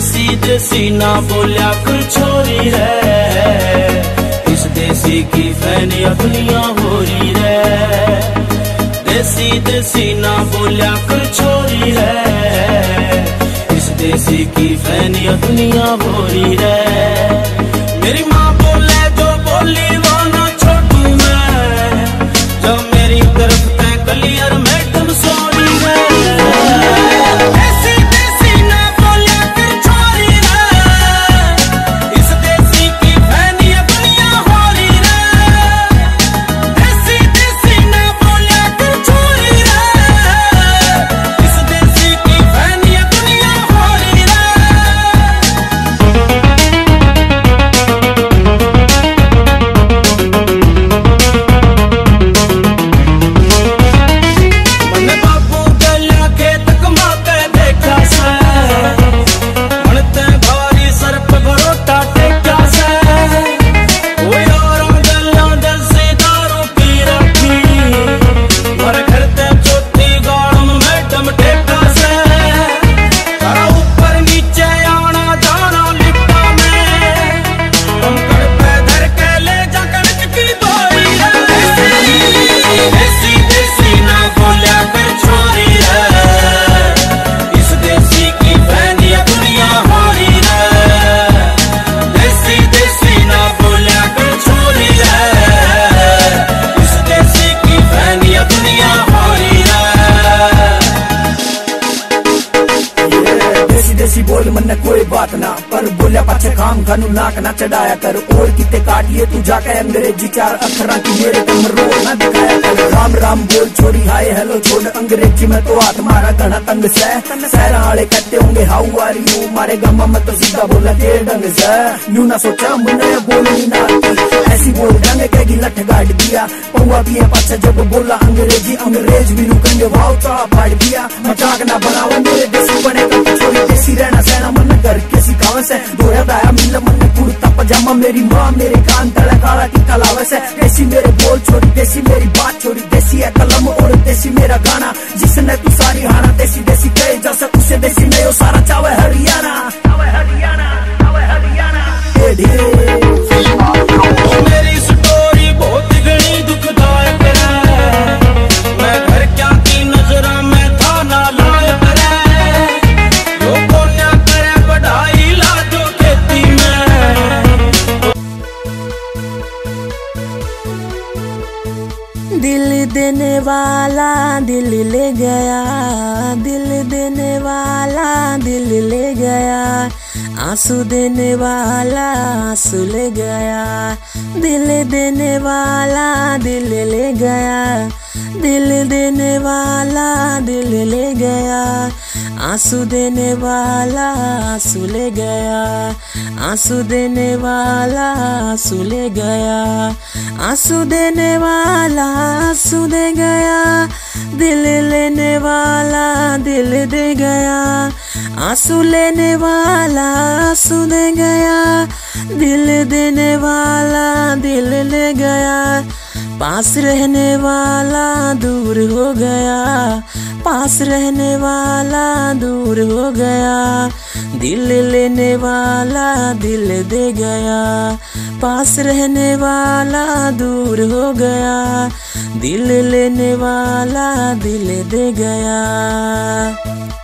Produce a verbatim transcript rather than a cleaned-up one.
देसी देसी ना बोलिया कुल छोरी है, इस देसी की फैनी अपनिया हो रही है। देसी देसी ना बोलिया कुल छोरी है, इस देसी की फैनी अपनिया हो रही है। मेरी माँ बोले जो बोली वो ना छोटू मैं, जब मेरी तरफ तय कलियर मैडम सोनी है। मन कोई बात ना पर बोलिया पाछे काम खानू नाक ना चढ़ाया कर, और किते काटिए तू जाके अंग्रेजी चार अखरा की मेरे तुम रोक ना दिखाया कर। राम राम बोल छोरी हाय हेलो छोड़ अंग्रेजी में तो आत्मारा घना तंग से, सहरा वाले कहते होंगे हाउ आर यू, मारे गमा में तो सीधा बोला के ढंग से। यूं ना सोचा मुन्ने बोलनी ना ऐसी बोल डांगे कहेगी लठ गाड़ दिया, पौवा भी है पाछे जब बोला अंग्रेजी अंग्रेज भी रुकेंगे वाव चा फाड़ दिया। मजाक ना बनाओ मेरे देसी बने का छोरी देसी रहना सहना मन कर के सिखावे से, दोया दाया मिल मन कुर्ता पजामा मेरी माँ मेरे कान तड़ा काला की कलावे से। देसी मेरे बोल छोड़ी देसी मेरी बात छोड़ी, देसी है कलम और देसी मेरा गाना, जिसने तू सारी हाना देसी देसी कहे जा सक उसे देसी नहीं हो सारा चावे हरियाणा चावे हरियाणा चावे हरियाणा। मेरी स्टोरी बहुत घनी दुखदार है, मैं घर क्या की नजरा में था ना लायक है। दिल देने वाला दिल ले गया, दिल देने वाला दिल ले गया, आंसू देने वाला आंसू ले गया, दिल देने वाला दिल ले गया, दिल देने वाला दिल ले गया, आंसू देने वाला आंसू ले गया, आंसू देने वाला आंसू ले गया, आंसू देने वाला आंसू दे गया, दिल लेने वाला दिल दे गया, आंसू लेने वाला आंसू दे गया, दिल देने वाला दिल ले गया, पास रहने वाला दूर हो गया, पास रहने वाला दूर हो गया, दिल लेने वाला दिल दे गया, पास रहने वाला दूर हो गया, दिल लेने वाला दिल दे गया।